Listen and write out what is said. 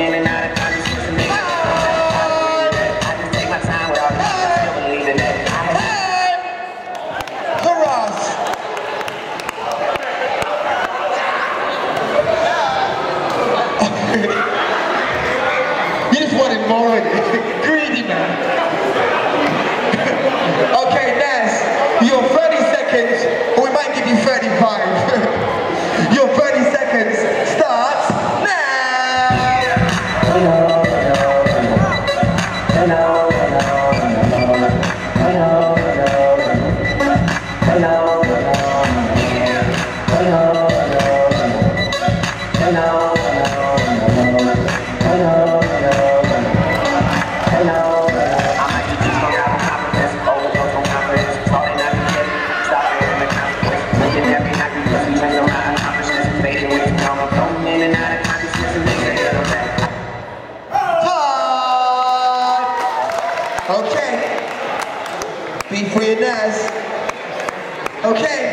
in and out of consciousness and make I just take my time with all this. I still believe in that. Hurrahs! You just wanted more of it. Greedy, man. Okay, Naz, your 30 seconds, or we might give you 35. Your 30 seconds starts now. Okay, be free and Naz. Okay.